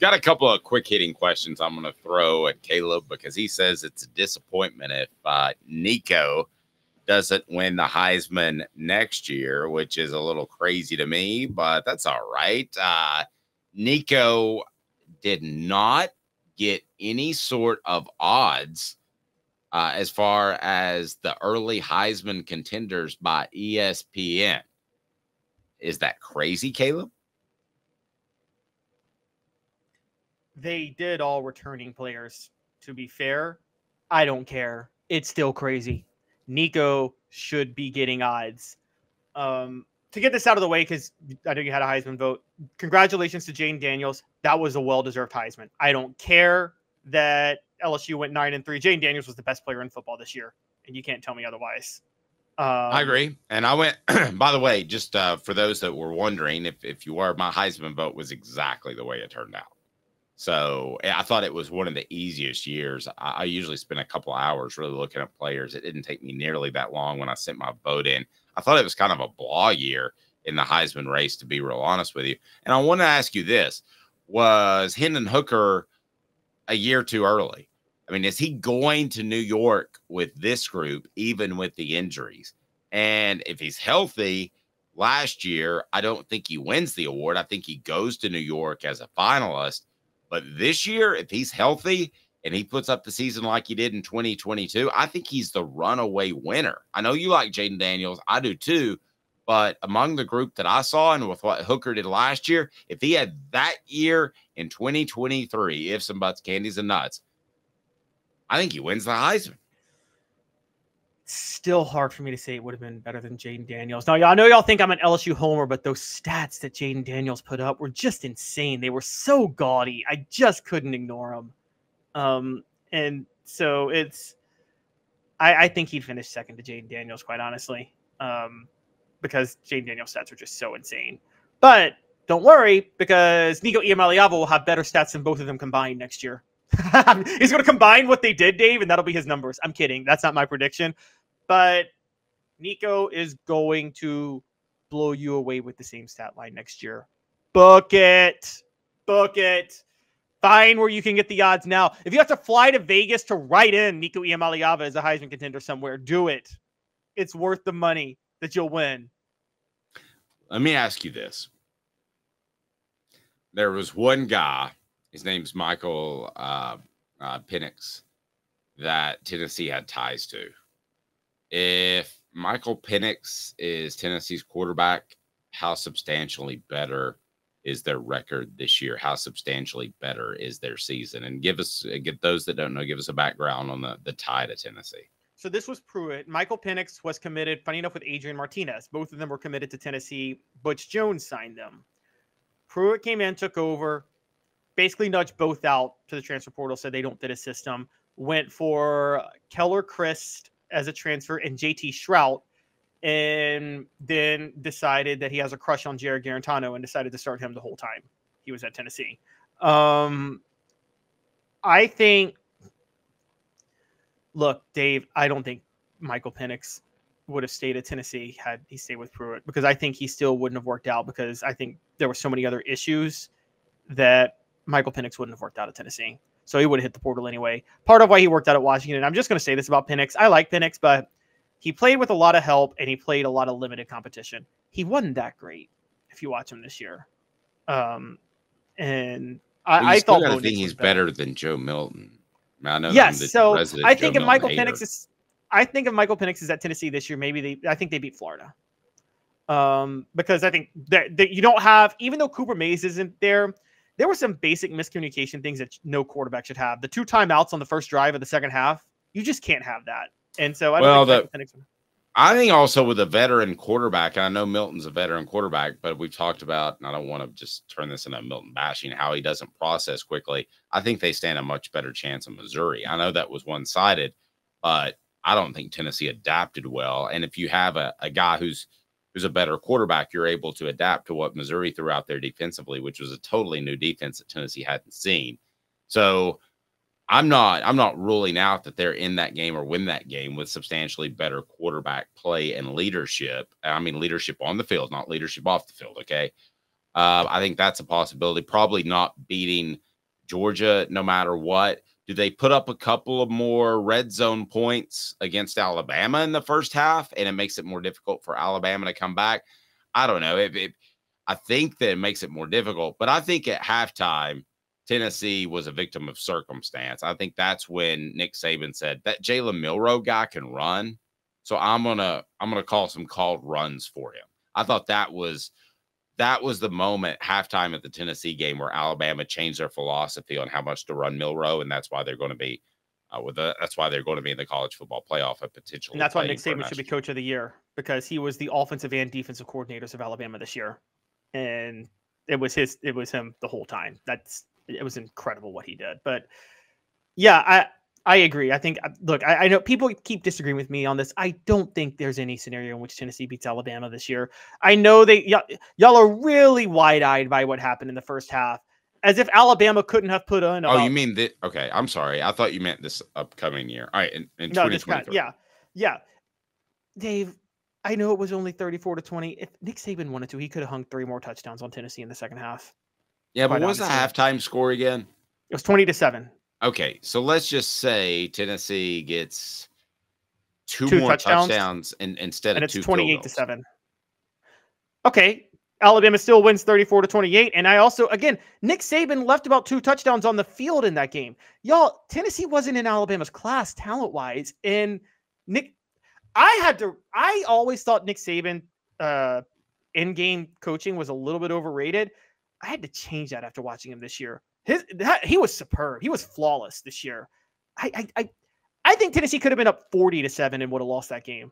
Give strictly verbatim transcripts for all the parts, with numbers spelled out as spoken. Got a couple of quick hitting questions I'm going to throw at Caleb because he says it's a disappointment if uh, Nico doesn't win the Heisman next year, which is a little crazy to me, but that's all right. Uh, Nico did not get any sort of odds uh, as far as the early Heisman contenders by E S P N. Is that crazy, Caleb? They did all returning players. To be fair, I don't care. It's still crazy. Nico should be getting odds. Um, to get this out of the way, because I know you had a Heisman vote, congratulations to Jayden Daniels. That was a well-deserved Heisman. I don't care that L S U went nine and three. Jayden Daniels was the best player in football this year, and you can't tell me otherwise. Um, I agree. And I went, by the way, just uh, for those that were wondering, if, if you were, my Heisman vote was exactly the way it turned out. So I thought it was one of the easiest years. I, I usually spend a couple hours really looking at players. It didn't take me nearly that long when I sent my vote in. I thought it was kind of a blah year in the Heisman race, to be real honest with you. And I want to ask you this. Was Hendon Hooker a year too early? I mean, is he going to New York with this group, even with the injuries? And if he's healthy last year, I don't think he wins the award. I think he goes to New York as a finalist. But this year, if he's healthy and he puts up the season like he did in twenty twenty-two, I think he's the runaway winner. I know you like Jayden Daniels. I do too. But among the group that I saw and with what Hooker did last year, if he had that year in twenty twenty-three, ifs and buts, candies and nuts, I think he wins the Heisman. Still hard for me to say it would have been better than Jayden Daniels. Now, y'all know y'all think I'm an L S U homer, but those stats that Jayden Daniels put up were just insane. They were so gaudy. I just couldn't ignore them. Um, and so it's, I, I think he'd finish second to Jayden Daniels, quite honestly, um, because Jayden Daniels' stats are just so insane. But don't worry, because Nico Iamaleava will have better stats than both of them combined next year. He's going to combine what they did, Dave, and that'll be his numbers. I'm kidding. That's not my prediction. But Nico is going to blow you away with the same stat line next year. Book it. Book it. Find where you can get the odds now. If you have to fly to Vegas to write in Nico Iamaleava as a Heisman contender somewhere, do it. It's worth the money that you'll win. Let me ask you this. There was one guy, his name's Michael uh, uh, Penix, that Tennessee had ties to. If Michael Penix is Tennessee's quarterback, how substantially better is their record this year? How substantially better is their season? And give us, get those that don't know, give us a background on the, the tie to Tennessee. So this was Pruitt. Michael Penix was committed, funny enough, with Adrian Martinez. Both of them were committed to Tennessee. Butch Jones signed them. Pruitt came in, took over, basically nudged both out to the transfer portal, said they don't fit his system, went for Keller Crist as a transfer and J T Shrout, and then decided that he has a crush on Jared Garantano and decided to start him the whole time he was at Tennessee. Um, I think, look, Dave, I don't think Michael Penix would have stayed at Tennessee had he stayed with Pruitt, because I think he still wouldn't have worked out, because I think there were so many other issues that Michael Penix wouldn't have worked out at Tennessee. So he would have hit the portal anyway. Part of why he worked out at Washington, and I'm just going to say this about Penix. I like Penix, but he played with a lot of help and he played a lot of limited competition. He wasn't that great if you watch him this year. Um, and I, well, I thought I think he's better. better than Joe Milton. I know yes, the so I think Joe if Michael Milton Penix hater. is, I think if Michael Penix is at Tennessee this year, maybe they, I think they beat Florida. Um, because I think that, that you don't have, even though Cooper Mays isn't there, there were some basic miscommunication things that no quarterback should have. The two timeouts on the first drive of the second half, you just can't have that. And so I don't well, think the, I think also with a veteran quarterback, and I know Milton's a veteran quarterback, but we've talked about, and I don't want to just turn this into Milton bashing, how he doesn't process quickly. I think they stand a much better chance in Missouri. I know that was one-sided, but I don't think Tennessee adapted well. And if you have a, a guy who's who's a better quarterback, you're able to adapt to what Missouri threw out there defensively, which was a totally new defense that Tennessee hadn't seen. So I'm not, I'm not ruling out that they're in that game or win that game with substantially better quarterback play and leadership. I mean, leadership on the field, not leadership off the field. Okay. Uh, I think that's a possibility, probably not beating Georgia, no matter what. Do they put up a couple of more red zone points against Alabama in the first half, and it makes it more difficult for Alabama to come back? I don't know. It, it, I think that it makes it more difficult, but I think at halftime, Tennessee was a victim of circumstance. I think that's when Nick Saban said that Jalen Milroe guy can run, so I'm gonna I'm gonna call some called runs for him. I thought that was that was the moment halftime at the Tennessee game where Alabama changed their philosophy on how much to run Milroe, and that's why they're going to be uh, with the, that's why they're going to be in the college football playoff at potential. And that's why Nick Saban should be coach of the year, because he was the offensive and defensive coordinators of Alabama this year, and it was his it was him the whole time. That's it was incredible what he did. But yeah, I I agree. I think, look, I, I know people keep disagreeing with me on this. I don't think there's any scenario in which Tennessee beats Alabama this year. I know they y'all, y'all are really wide-eyed by what happened in the first half, as if Alabama couldn't have put on. About, oh, you mean that? Okay, I'm sorry. I thought you meant this upcoming year. All right, in, in no, twenty twenty-three. Kind of, yeah, yeah. Dave, I know it was only thirty-four to twenty. If Nick Saban wanted to, he could have hung three more touchdowns on Tennessee in the second half. Yeah, but what was the halftime score again? It was twenty to seven. Okay, so let's just say Tennessee gets two, two more touchdowns, touchdowns in, instead and of two. And it's twenty-eight to seven. Okay, Alabama still wins thirty-four to twenty-eight. And I also, again, Nick Saban left about two touchdowns on the field in that game. Y'all, Tennessee wasn't in Alabama's class talent-wise. And Nick, I had to, I always thought Nick Saban uh, in-game coaching was a little bit overrated. I had to change that after watching him this year. His that, he was superb. He was flawless this year. I I I think Tennessee could have been up forty to seven and would have lost that game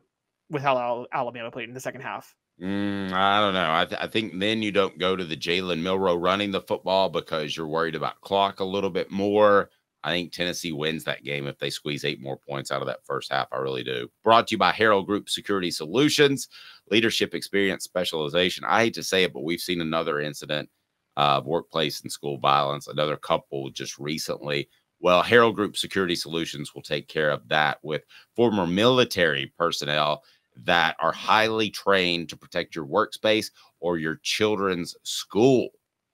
with how Alabama played in the second half. Mm, I don't know. I, th- I think then you don't go to the Jalen Milroe running the football because you're worried about clock a little bit more. I think Tennessee wins that game if they squeeze eight more points out of that first half. I really do. Brought to you by Harold Group Security Solutions, leadership, experience, specialization. I hate to say it, but we've seen another incident of uh, workplace and school violence, another couple just recently. Well, Harold Group Security Solutions will take care of that with former military personnel that are highly trained to protect your workspace or your children's school.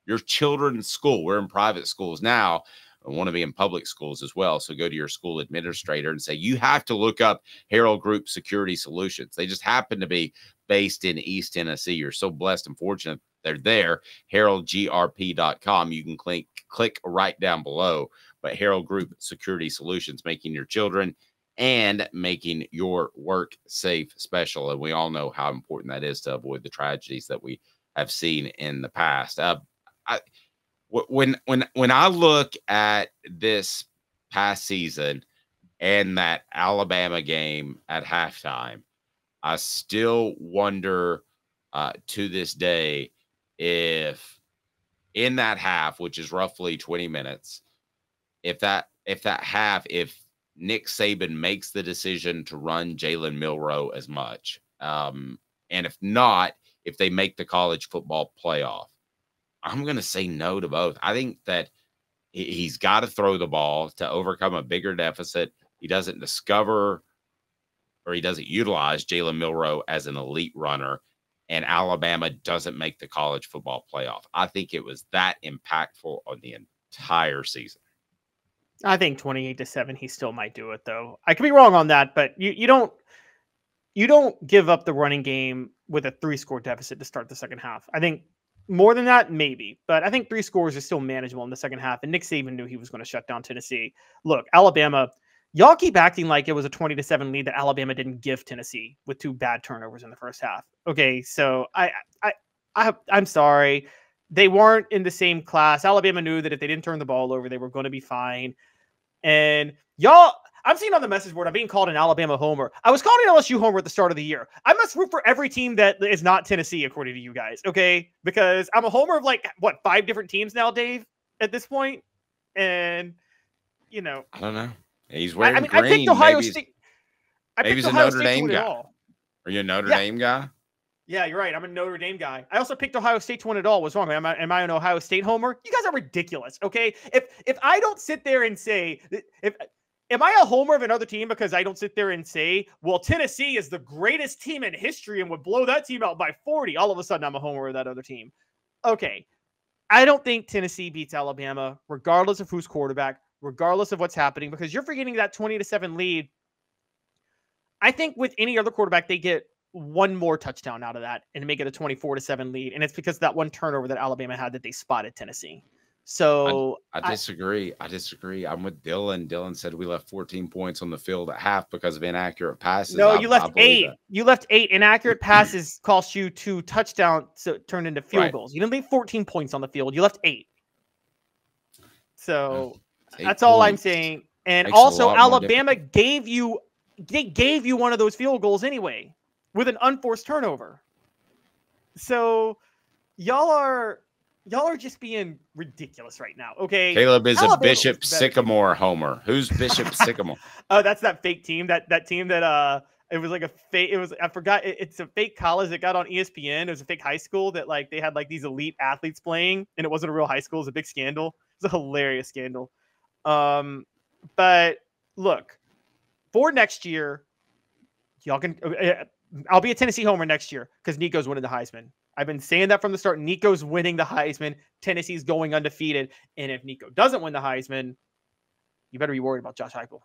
Your children's school. We're in private schools now. I want to be in public schools as well. So go to your school administrator and say, you have to look up Harold Group Security Solutions. They just happen to be based in East Tennessee. You're so blessed and fortunate they're there. Harold G R P dot com. You can click click right down below. But Harold Group Security Solutions, making your children and making your work safe special. And we all know how important that is to avoid the tragedies that we have seen in the past. Uh, I, when when when I look at this past season and that Alabama game at halftime, I still wonder uh, to this day if in that half, which is roughly twenty minutes, if that if that half, if Nick Saban makes the decision to run Jalen Milroe as much, um, and if not, if they make the college football playoff, I'm going to say no to both. I think that he's got to throw the ball to overcome a bigger deficit. He doesn't discover or he doesn't utilize Jalen Milroe as an elite runner, and Alabama doesn't make the college football playoff. I think it was that impactful on the entire season. I think twenty-eight to seven, he still might do it though. I could be wrong on that, but you, you don't, you don't give up the running game with a three score deficit to start the second half. I think more than that, maybe, but I think three scores is still manageable in the second half. And Nick Saban knew he was going to shut down Tennessee. Look, Alabama, y'all keep acting like it was a twenty to seven lead that Alabama didn't give Tennessee with two bad turnovers in the first half. Okay, so I, I, I, I'm sorry. They weren't in the same class. Alabama knew that if they didn't turn the ball over, they were going to be fine. And y'all, I'm seeing on the message board, I'm being called an Alabama homer. I was called an L S U homer at the start of the year. I must root for every team that is not Tennessee, according to you guys, okay? Because I'm a homer of like, what, five different teams now, Dave, at this point? And, you know. I don't know. He's wearing I, I mean, green. I picked Ohio maybe State. I maybe he's a Notre Dame guy. Are you a Notre yeah. Dame guy? Yeah, you're right. I'm a Notre Dame guy. I also picked Ohio State to win it all. What's wrong? Am I, am I an Ohio State homer? You guys are ridiculous, okay? If if I don't sit there and say, if am I a homer of another team because I don't sit there and say, well, Tennessee is the greatest team in history and would blow that team out by forty, all of a sudden I'm a homer of that other team. Okay. I don't think Tennessee beats Alabama, regardless of who's quarterback, regardless of what's happening, because you're forgetting that twenty to seven lead. I think with any other quarterback, they get one more touchdown out of that and make it a twenty-four to seven lead. And it's because of that one turnover that Alabama had that they spotted Tennessee. So I, I disagree. I, I disagree. I'm with Dylan. Dylan said we left fourteen points on the field at half because of inaccurate passes. No, I, you left eight. That. You left eight. Inaccurate passes cost you two touchdowns, so it turned into field right. goals. You didn't leave fourteen points on the field. You left eight. So eight that's points. all I'm saying. And Makes also, Alabama gave you they gave you one of those field goals anyway with an unforced turnover. So y'all are. Y'all are just being ridiculous right now, okay? Caleb is Alabama a Bishop Sycamore homer. Who's Bishop Sycamore? Oh, that's that fake team. That that team that uh, it was like a fake. It was I forgot. It, it's a fake college that got on E S P N. It was a fake high school that like they had like these elite athletes playing, and it wasn't a real high school. It was a big scandal. It was a hilarious scandal. Um, but look, for next year, y'all can. Uh, I'll be a Tennessee homer next year because Nico's winning the Heisman. I've been saying that from the start. Nico's winning the Heisman. Tennessee's going undefeated. And if Nico doesn't win the Heisman, you better be worried about Josh Heupel.